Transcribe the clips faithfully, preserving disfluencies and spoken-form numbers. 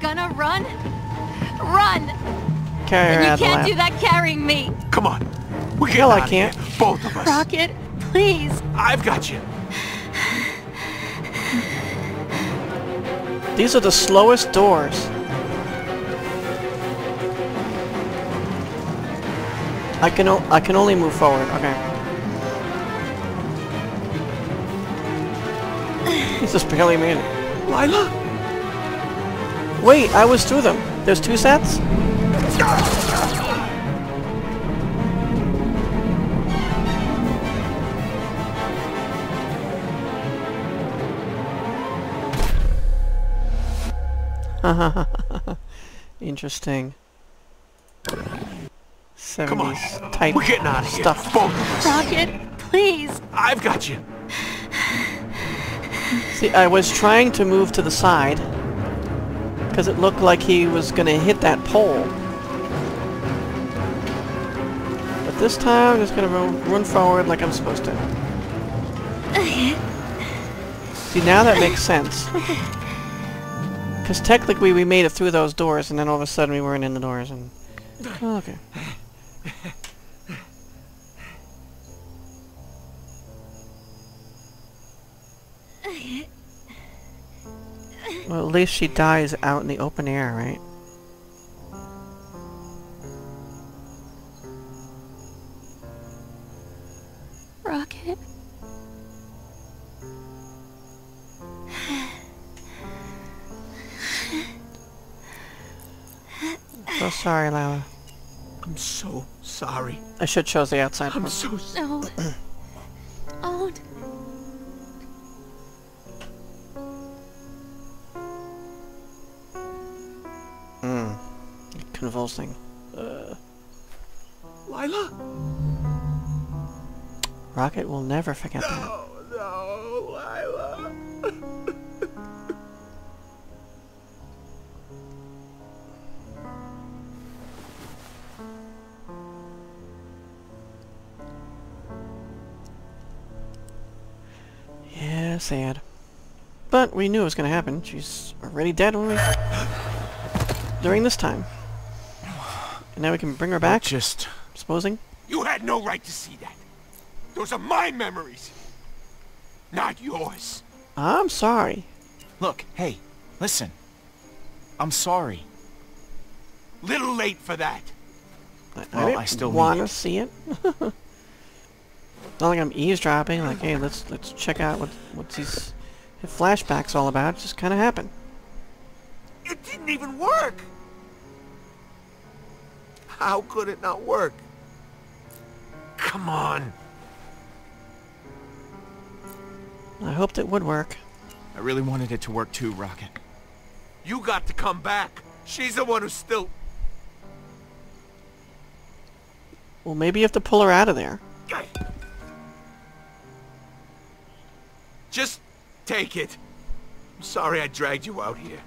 gonna run, run! Carry and you can't lap. do that carrying me. Come on, we can. I can't. Here. Both of us. Rocket, please. I've got you. These are the slowest doors. I can o I can only move forward. Okay. He's just barely made it. Lylla. Wait, I was through them. There's two sets. Interesting. seventies Come on, type we're getting out of stuff. Here. Both of us. Rocket, please. I've got you. See, I was trying to move to the side because it looked like he was going to hit that pole. But this time, I'm just going to run forward like I'm supposed to. See, now that makes sense. Because technically we made it through those doors, and then all of a sudden we weren't in the doors, and... Oh, okay. Well, at least she dies out in the open air, right? Rocket? So sorry, Lylla. I'm so sorry. I should chose the outside I'm one. so sorry. No. Oh. Mm. Convulsing. Uh. Lylla? Rocket will never forget no, that. No, Lylla. Sad. But we knew it was going to happen. She's already dead when we... during this time. And now we can bring her back, I just... supposing. You had no right to see that. Those are my memories. Not yours. I'm sorry. Look, hey, listen. I'm sorry. Little late for that. I, well, I, didn't I still want to see it. Not like I'm eavesdropping, like, hey, let's let's check out what what these flashbacks all about. It just kinda happened. It didn't even work. How could it not work? Come on. I hoped it would work. I really wanted it to work too, Rocket. You got to come back. She's the one who's still... Well, maybe you have to pull her out of there. Just take it. I'm sorry I dragged you out here.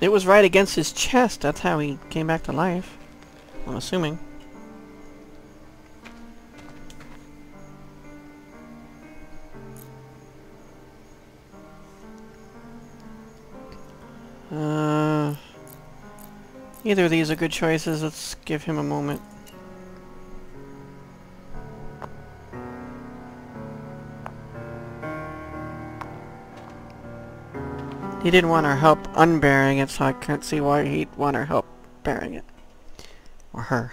It was right against his chest. That's how he came back to life. I'm assuming. Uh, either of these are good choices. Let's give him a moment. He didn't want our help unburying it, so I can't see why he'd want our help burying it. Or her.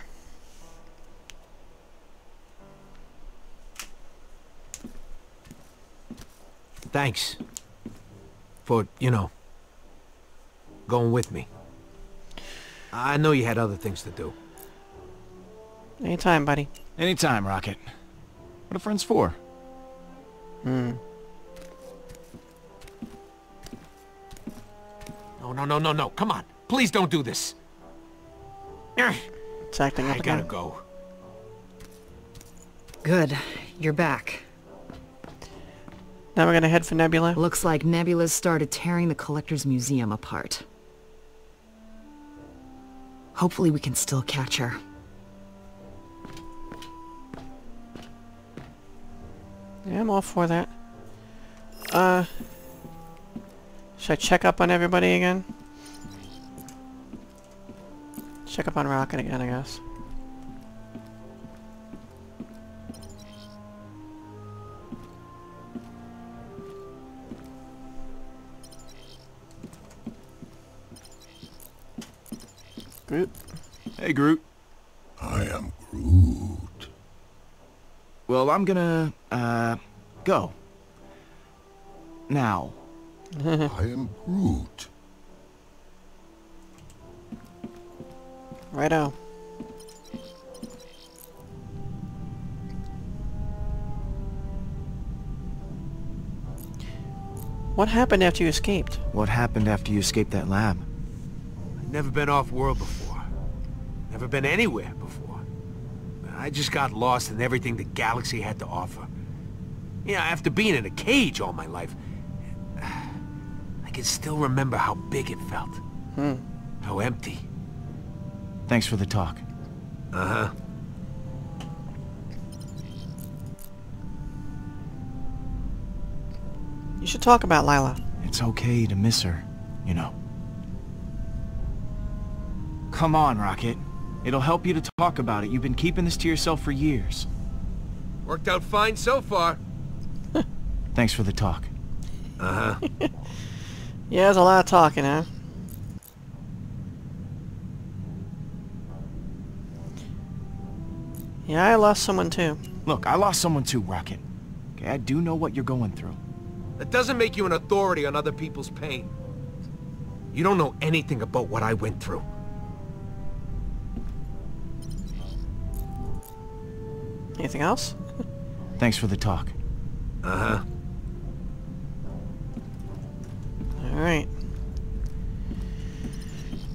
Thanks. For, you know, going with me. I know you had other things to do. Anytime, buddy. Anytime, Rocket. What are friends for? Hmm. No, no, no, no, no. Come on. Please don't do this. It's acting up I gotta again. go. Good. You're back. Now we're gonna head for Nebula. Looks like Nebula's started tearing the Collector's museum apart. Hopefully we can still catch her. Yeah, I'm all for that. Uh... Should I check up on everybody again? Check up on Rocket again, I guess. Groot. Hey, Groot. I am Groot. Well, I'm gonna, uh, go. Now. I am Groot. Righto. What happened after you escaped? What happened after you escaped that lab? I've never been off-world before. Never been anywhere before. I just got lost in everything the galaxy had to offer. You know, after being in a cage all my life, I can still remember how big it felt. Hmm. How empty. Thanks for the talk. Uh-huh. You should talk about Lylla. It's okay to miss her, you know. Come on, Rocket. It'll help you to talk about it. You've been keeping this to yourself for years. Worked out fine so far. Thanks for the talk. Uh-huh. Yeah, there's a lot of talking, huh? Yeah, I lost someone too. Look, I lost someone too, Rocket. Okay, I do know what you're going through. That doesn't make you an authority on other people's pain. You don't know anything about what I went through. Anything else? Thanks for the talk. Uh-huh. Alright.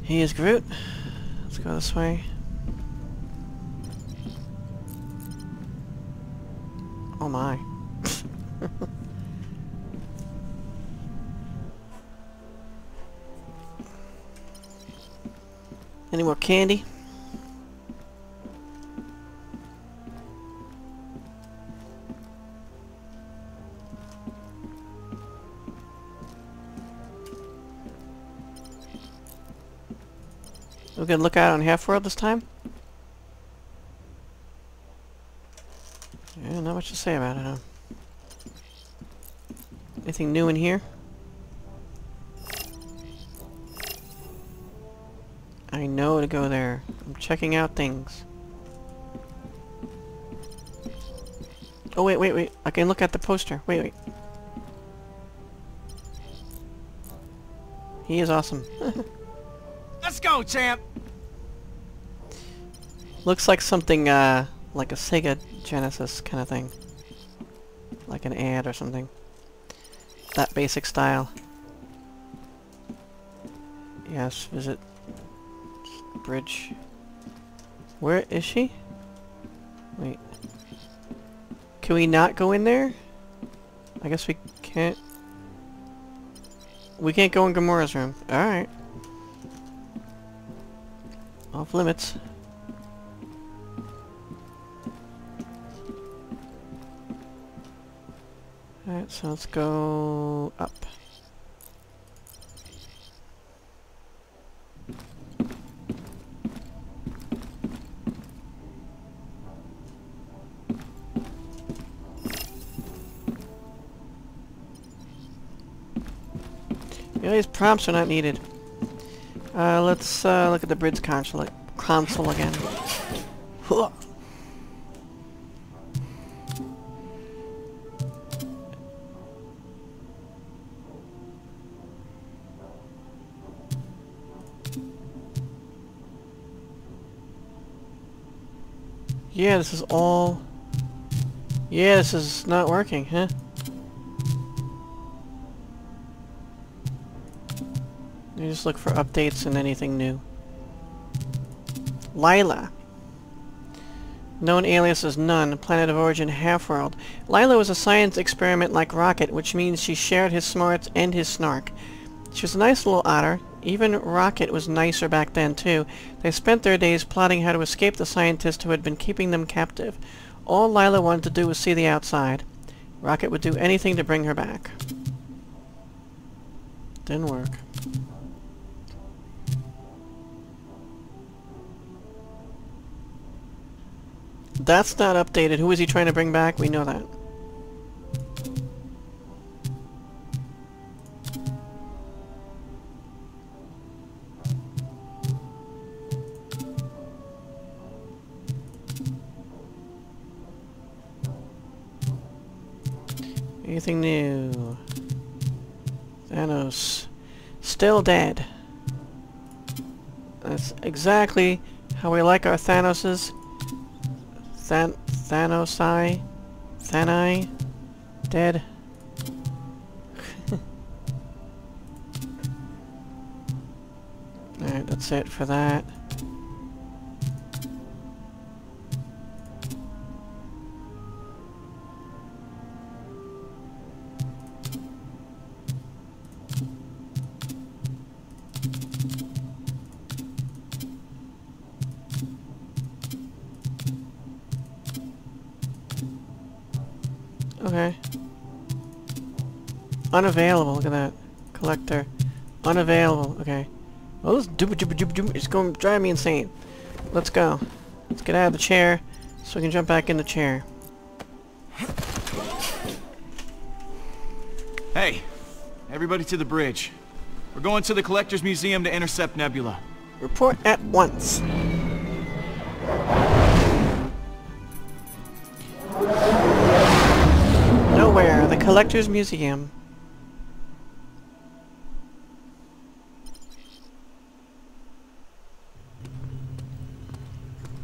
He is Groot. Let's go this way. Oh my. Any more candy? We're gonna look out on Half-World this time? Yeah, not much to say about it, huh? Anything new in here? I know to go there. I'm checking out things. Oh, wait, wait, wait. I can look at the poster. Wait, wait. He is awesome. Let's go, champ! Looks like something, uh, like a Sega Genesis kind of thing. Like an ad or something. That basic style. Yes, visit bridge. Where is she? Wait. Can we not go in there? I guess we can't. We can't go in Gamora's room. Alright. Off limits. Alright, so let's go up. You know, these prompts are not needed. Uh, let's uh, look at the bridge console, console again. Yeah, this is all... Yeah, this is not working, huh? You just look for updates and anything new. Lylla. Known alias is None, planet of origin Half-World. Lylla was a science experiment like Rocket, which means she shared his smarts and his snark. She was a nice little otter. Even Rocket was nicer back then, too. They spent their days plotting how to escape the scientist who had been keeping them captive. All Lylla wanted to do was see the outside. Rocket would do anything to bring her back. Didn't work. That's not updated. Who is he trying to bring back? We know that. Anything new? Thanos. Still dead. That's exactly how we like our Thanoses. Than Thanosai. Thanai. Dead. Alright, that's it for that. Okay. Unavailable, look at that. Collector. Unavailable, okay. Well, this doop doop doop doop is going to drive me insane. Let's go. Let's get out of the chair so we can jump back in the chair. Hey, everybody to the bridge. We're going to the Collector's Museum to intercept Nebula. Report at once. The Collector's Museum.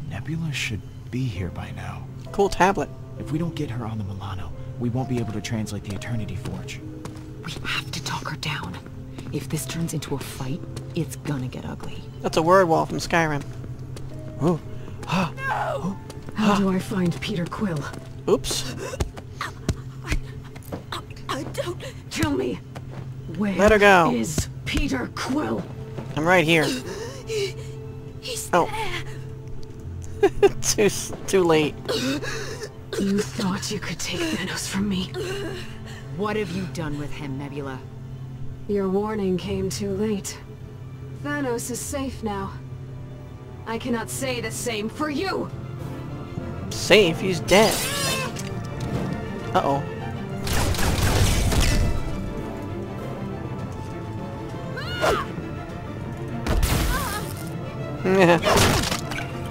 Nebula should be here by now. Cool tablet. If we don't get her on the Milano, we won't be able to translate the Eternity Forge. We have to talk her down. If this turns into a fight, it's gonna get ugly. That's a word wall from Skyrim. Oh. No! Oh. How do I find Peter Quill? Oops. Don't kill me. Where Let her go. Is Peter Quill? I'm right here. He, he's oh. there. too too late. You thought you could take Thanos from me. What have you done with him, Nebula? Your warning came too late. Thanos is safe now. I cannot say the same for you. Safe? He's dead. Uh oh.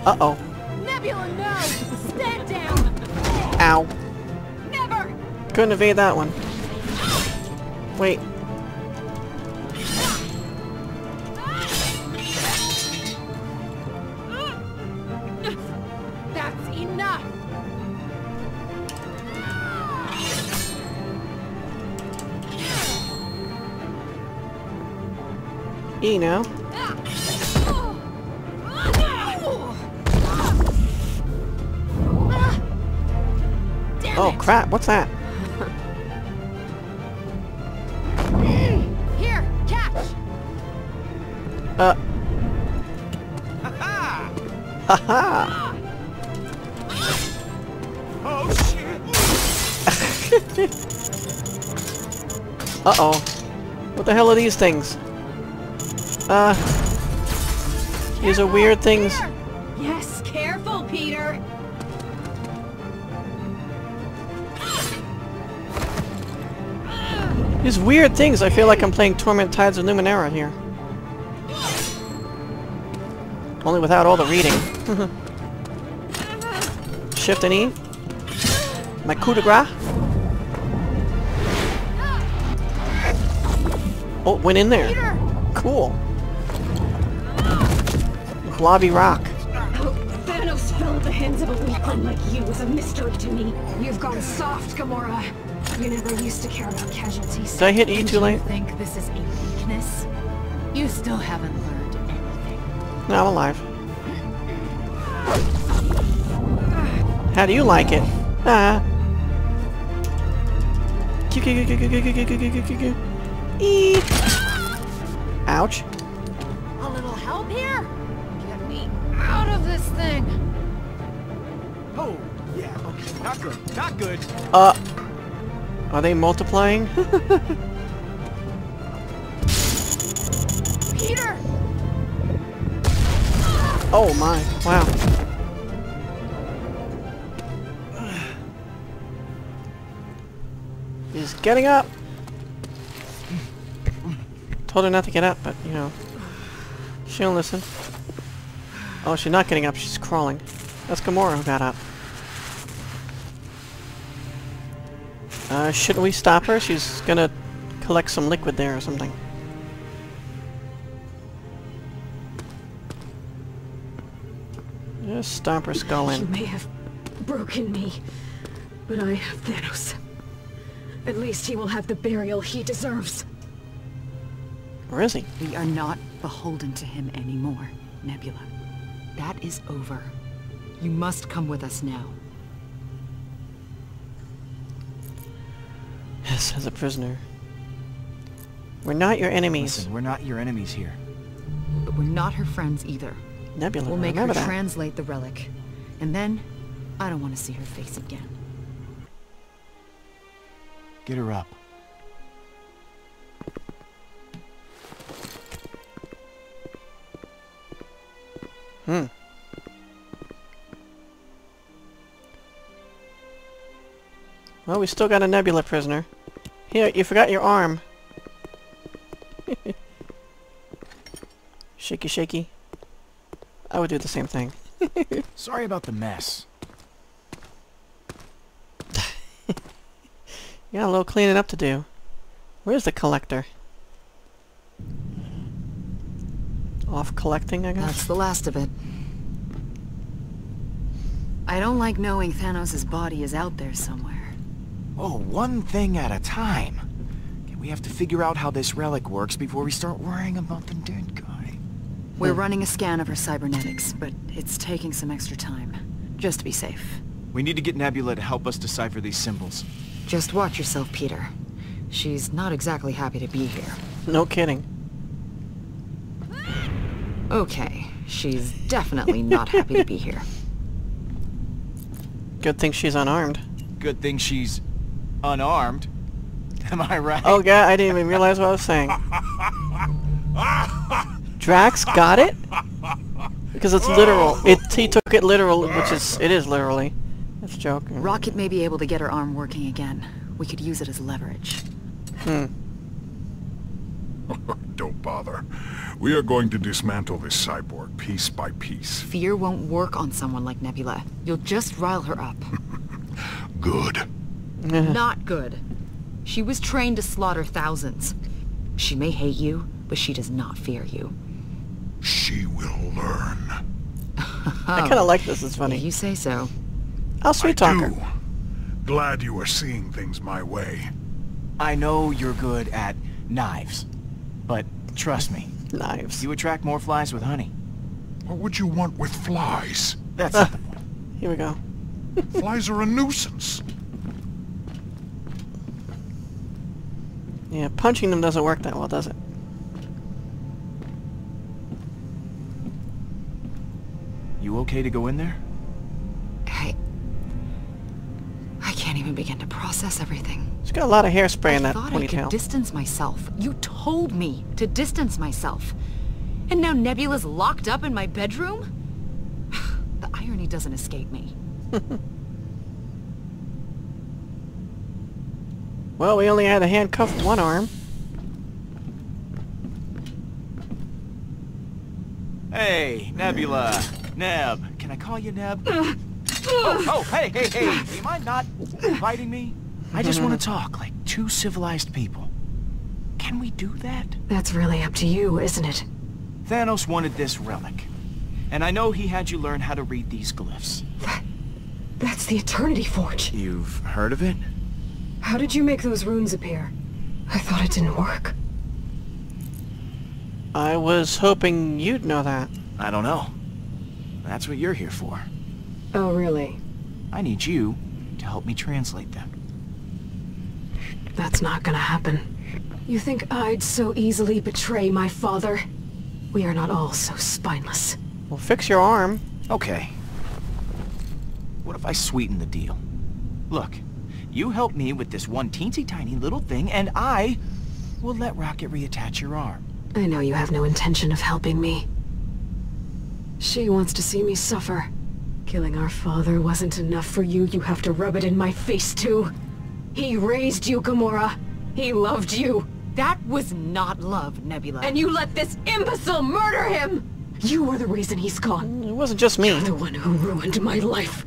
Uh-oh. Nebula, no! Stand down! Ow. Never! Couldn't evade that one. Wait. That's enough! E now. Oh crap, what's that? Here, catch. Uh. Ha ha. Oh shit. Uh-oh. What the hell are these things? Uh. These are weird things. Yes, careful, Peter. These weird things, I feel like I'm playing Torment Tides of Numenera here. Only without all the reading. Shift and E. My coup de grace. Oh, went in there. Cool. Lobby rock. Thanos fell at the hands of a weakling like you was a mystery to me. You've gone soft, Gamora. You never used to care about casualties. Did I hit E too late? You think this is a weakness? You still haven't learned anything. No, I'm alive. How do you like it? Ah. E. Ouch. A little help here? Get me out of this thing. Oh, yeah. Okay. Not good. Not good. Uh. Are they multiplying? Peter! Oh my, wow. He's getting up! Told her not to get up, but, you know, she don't listen. Oh, she's not getting up, she's crawling. That's Gamora who got up. Uh, shouldn't we stop her? She's gonna collect some liquid there or something. Just stomp her skull in. You may have broken me, but I have Thanos. At least he will have the burial he deserves. Where is he? We are not beholden to him anymore, Nebula. That is over. You must come with us now. Yes, as a prisoner. We're not your enemies. Listen, we're not your enemies here. But we're not her friends either. Nebula, we'll make her that. translate the relic. And then, I don't want to see her face again. Get her up. Hmm. Well, we still got a Nebula prisoner. Here, you forgot your arm. Shaky, shaky. I would do the same thing. Sorry about the mess. You got a little cleaning up to do. Where's the Collector? Off collecting, I guess? That's the last of it. I don't like knowing Thanos' body is out there somewhere. Oh, one thing at a time. Okay, we have to figure out how this relic works before we start worrying about the dead guy. We're hmm. running a scan of her cybernetics, but it's taking some extra time. Just to be safe. We need to get Nebula to help us decipher these symbols. Just watch yourself, Peter. She's not exactly happy to be here. No kidding. Okay, she's definitely not happy to be here. Good thing she's unarmed. Good thing she's unarmed. Am I right? Oh god, I didn't even realize what I was saying. Drax got it? Because it's literal. It, he took it literal, which is, it is literally. That's a joke. Rocket may be able to get her arm working again. We could use it as leverage. Hmm. Don't bother. We are going to dismantle this cyborg piece by piece. Fear won't work on someone like Nebula. You'll just rile her up. Good. Not good. She was trained to slaughter thousands. She may hate you, but she does not fear you. She will learn. I kind of like this. It's funny. You say so. I'll sweet talk her. Glad you are seeing things my way. I know you're good at knives. But trust me, knives. You attract more flies with honey. What would you want with flies? That's uh, not the point. Here we go. Flies are a nuisance. Yeah, punching them doesn't work that well, does it? You okay to go in there? I... I can't even begin to process everything. She's got a lot of hairspray in that ponytail. I thought I could distance myself. You told me to distance myself. And now Nebula's locked up in my bedroom? The irony doesn't escape me. Well, we only had a handcuffed one arm. Hey, Nebula. Neb. Can I call you Neb? oh, oh, hey, hey, hey. Do you mind not inviting me? I just want to talk like two civilized people. Can we do that? That's really up to you, isn't it? Thanos wanted this relic. And I know he had you learn how to read these glyphs. That, that's the Eternity Forge. You've heard of it? How did you make those runes appear? I thought it didn't work. I was hoping you'd know that. I don't know. That's what you're here for. Oh, really? I need you to help me translate them. That's not gonna happen. You think I'd so easily betray my father? We are not all so spineless. Well, fix your arm. Okay. What if I sweeten the deal? Look, you help me with this one teensy tiny little thing, and I will let Rocket reattach your arm. I know you have no intention of helping me. She wants to see me suffer. Killing our father wasn't enough for you. You have to rub it in my face, too. He raised you, Gamora. He loved you. That was not love, Nebula. And you let this imbecile murder him! You are the reason he's gone. It wasn't just me. You're the one who ruined my life.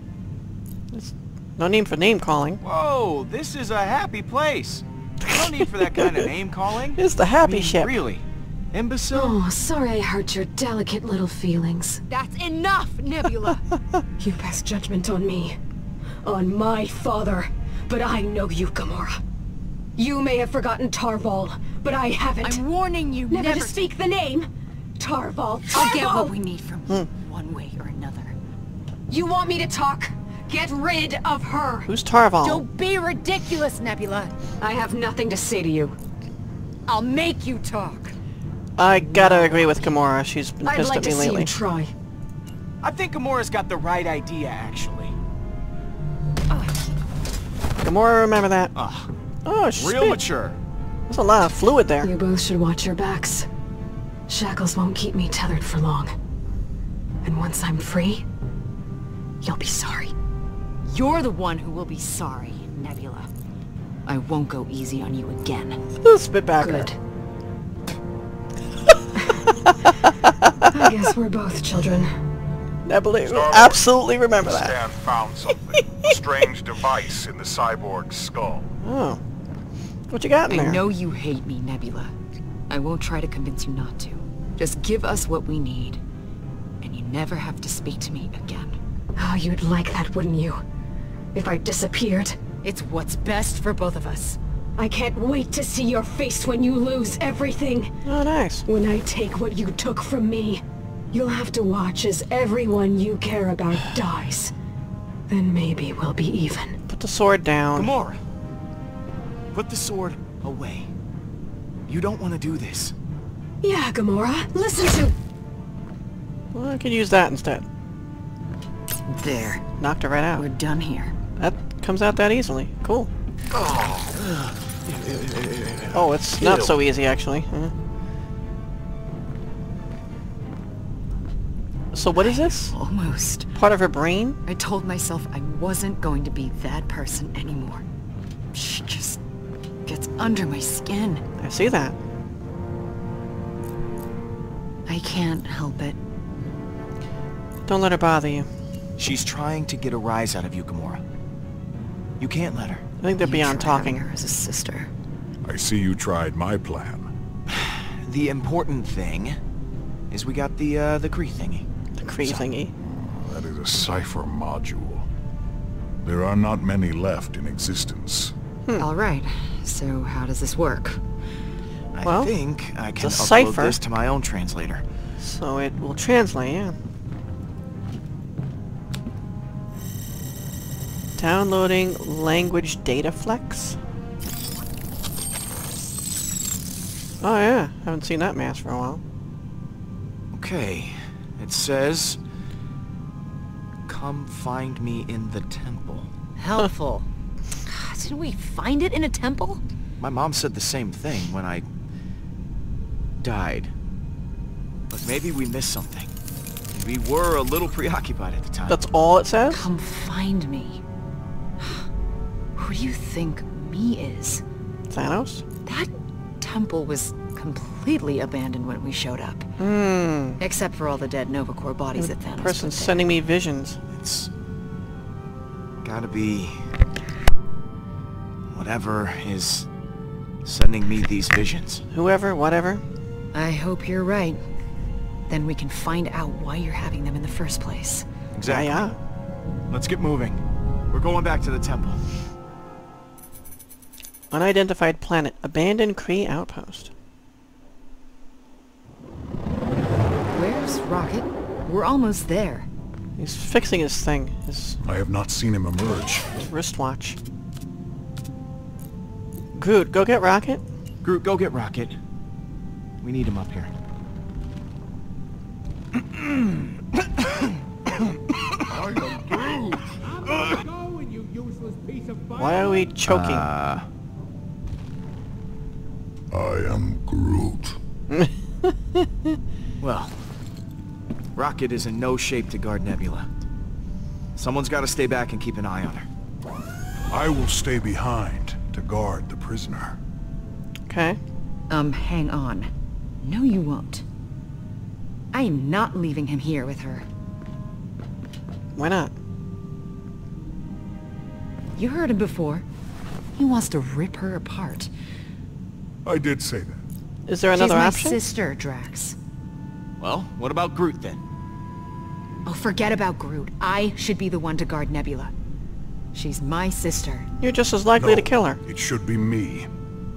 There's no need for name-calling. Whoa, this is a happy place. No need for that kind of name-calling. It's the happy I mean, ship. Really? Imbecile? Oh, sorry I hurt your delicate little feelings. That's enough, Nebula! You pass judgment on me. On my father. But I know you, Gamora. You may have forgotten Tarval, but I haven't. I'm warning you never, never to speak the name. Tarval, Tarval! I'll get what we need from you, hmm. one way or another. You want me to talk? Get rid of her. Who's Tarval? Don't be ridiculous, Nebula. I have nothing to say to you. I'll make you talk. I gotta agree with Gamora. She's been pissed at me lately. I'd like to see you try. I think Gamora's got the right idea, actually. Uh. Gamora, remember that. Uh. Oh, she's real mature. There's a lot of fluid there. You both should watch your backs. Shackles won't keep me tethered for long. And once I'm free, you'll be sorry. You're the one who will be sorry, Nebula. I won't go easy on you again. Spitbacker. Good. I guess we're both children. Nebula, absolutely remember that. Stan found something. A strange device in the cyborg's skull. Oh. What you got in there? I know you hate me, Nebula. I won't try to convince you not to. Just give us what we need, and you never have to speak to me again. Oh, you'd like that, wouldn't you? If I disappeared? It's what's best for both of us. I can't wait to see your face when you lose everything. Oh, nice. When I take what you took from me, you'll have to watch as everyone you care about dies. Then maybe we'll be even. Put the sword down. Gamora! Put the sword away. You don't want to do this. Yeah, Gamora. Listen to... Well, I could use that instead. There. Knocked it right out. We're done here. That comes out that easily. Cool. Oh, oh it's not so easy, actually. Huh? So what is this? Almost. Part of her brain? I told myself I wasn't going to be that person anymore. She just gets under my skin. I see that. I can't help it. Don't let her bother you. She's trying to get a rise out of you, Gamora. You can't let her. I think they're beyond talking. Her as a sister. I see you tried my plan. The important thing is we got the uh, the Kree thingy. The Kree thingy. Oh, that is a cipher module. There are not many left in existence. Hmm. All right. So how does this work? I well, think I can upload cipher. this to my own translator. So it will translate. Yeah. Downloading language data flex. Oh yeah, haven't seen that mask for a while. Okay, it says, "Come find me in the temple." Helpful. Didn't we find it in a temple? My mom said the same thing when I died. But maybe we missed something. We were a little preoccupied at the time. That's all it says? Come find me. Who do you think me is? Thanos? That temple was completely abandoned when we showed up. Hmm. Except for all the dead Nova Corps bodies that Thanos put there. Person's sending me visions. It's gotta be whatever is sending me these visions. Whoever, whatever. I hope you're right. Then we can find out why you're having them in the first place. Exactly. Yeah, yeah. Let's get moving. We're going back to the temple. Unidentified planet. Abandoned Kree outpost. Where's Rocket? We're almost there. He's fixing his thing. His I have not seen him emerge. His wristwatch. Groot, go get Rocket. Groot, go get Rocket. We need him up here. I am Groot. I'm going, you useless piece of fire. Why are we choking? Uh... I am Groot. Well, Rocket is in no shape to guard Nebula. Someone's got to stay back and keep an eye on her. I will stay behind to guard the prisoner. Okay. Um, hang on. No, you won't. I am not leaving him here with her. Why not? You heard him before. He wants to rip her apart. I did say that. Is there another option? She's my sister, Drax. Well, what about Groot then? Oh, forget about Groot. I should be the one to guard Nebula. She's my sister. You're just as likely no, to kill her. It should be me.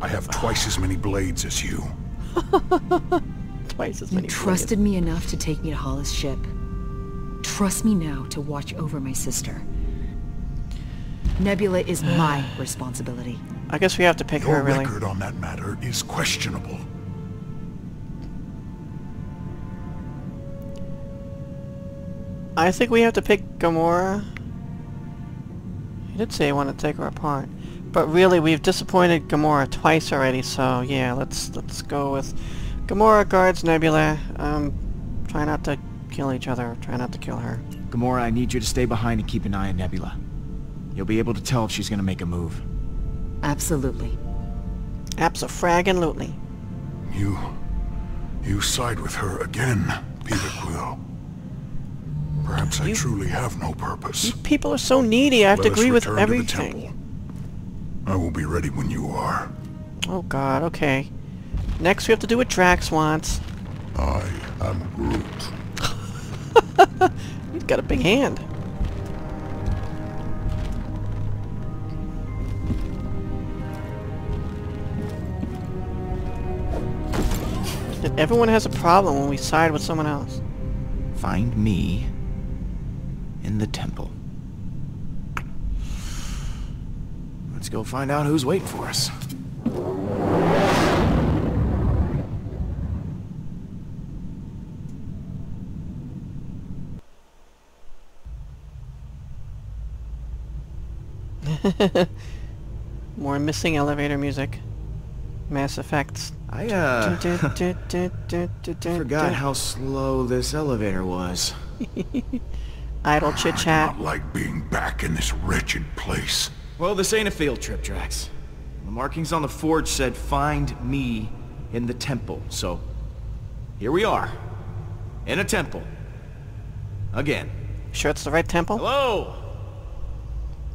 I have twice as many blades as you. Twice as many. You trusted blades. me enough to take me to Hala's ship. Trust me now to watch over my sister. Nebula is my responsibility. I guess we have to pick Your her, really. Your record on that matter is questionable. I think we have to pick Gamora. He did say he wanted to take her apart. But really, we've disappointed Gamora twice already, so yeah, let's let's go with... Gamora guards Nebula. Um, try not to kill each other. Try not to kill her. Gamora, I need you to stay behind and keep an eye on Nebula. You'll be able to tell if she's gonna make a move. Absolutely. Abso-fraggin-lutely. You... you side with her again, Peter Quill. Perhaps you, I truly have no purpose. You people are so needy, I have Let to agree with everything. To the temple. I will be ready when you are. Oh god, okay. Next we have to do what Drax wants. I am Groot. You've got a big hand. Everyone has a problem when we side with someone else. Find me in the temple. Let's go find out who's waiting for us. More missing elevator music. Mass Effects. I, uh... forgot how slow this elevator was. Idle chit-chat. I not like being back in this wretched place. Well, this ain't a field trip, Drax. The markings on the forge said, find me in the temple. So, here we are. In a temple. Again. Sure it's the right temple? Hello?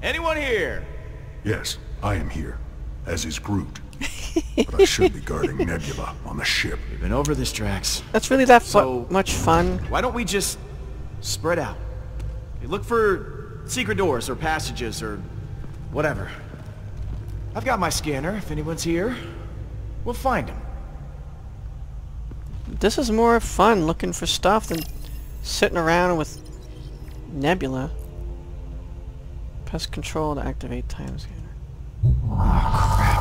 Anyone here? Yes, I am here. As is Groot. But I should be guarding Nebula on the ship. We've been over this, Drax. That's really that so, much fun. Why don't we just spread out? Okay, look for secret doors or passages or whatever. I've got my scanner. If anyone's here, we'll find them. This is more fun looking for stuff than sitting around with Nebula. Press control to activate time scanner. Oh, crap.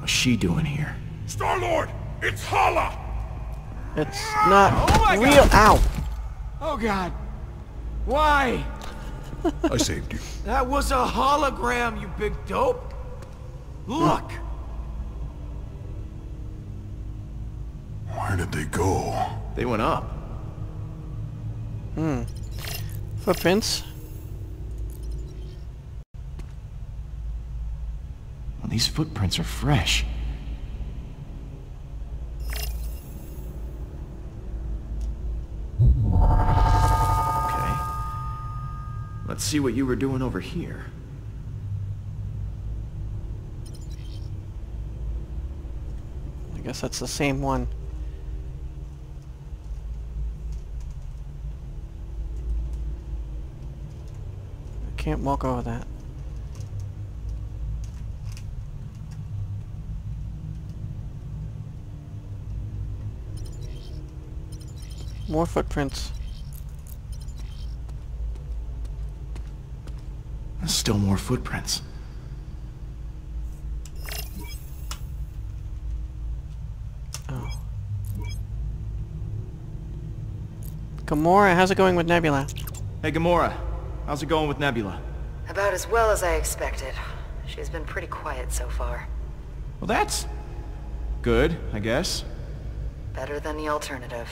What's she doing here? Star-Lord! It's Hala! It's not oh real. God. Ow! Oh god. Why? I saved you. That was a hologram, you big dope. Look! Where did they go? They went up. Hmm. Footprints. These footprints are fresh. Okay. Let's see what you were doing over here. I guess that's the same one. I can't walk over that. More footprints. There's still more footprints. Oh. Gamora, how's it going with Nebula? Hey Gamora, how's it going with Nebula? About as well as I expected. She's been pretty quiet so far. Well, that's good, I guess. Better than the alternative.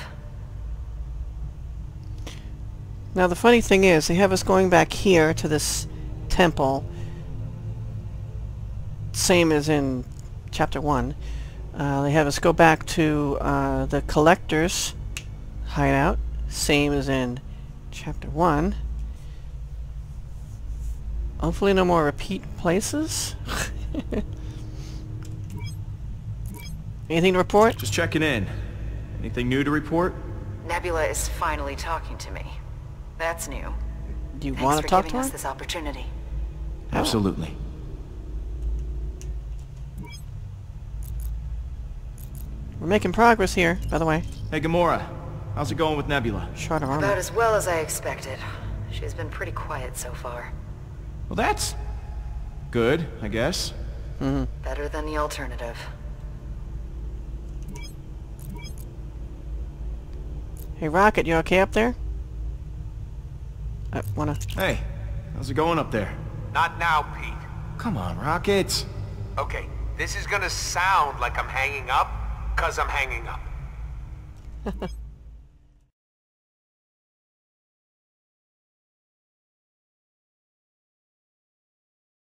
Now the funny thing is, they have us going back here to this temple, same as in chapter one. Uh, they have us go back to uh, the Collector's hideout, same as in chapter one. Hopefully no more repeat places. Anything to report? Just checking in. Anything new to report? Nebula is finally talking to me. That's new. Do you want to talk to her? Thanks for giving us this opportunity. Absolutely. Oh. We're making progress here, by the way. Hey, Gamora. How's it going with Nebula? Shot her arm. About as well as I expected. She's been pretty quiet so far. Well, that's good, I guess. Mm-hmm. Better than the alternative. Hey, Rocket, you okay up there? I wanna... Hey, how's it going up there? Not now, Pete. Come on, Rocket. Okay, this is gonna sound like I'm hanging up, 'cause I'm hanging up.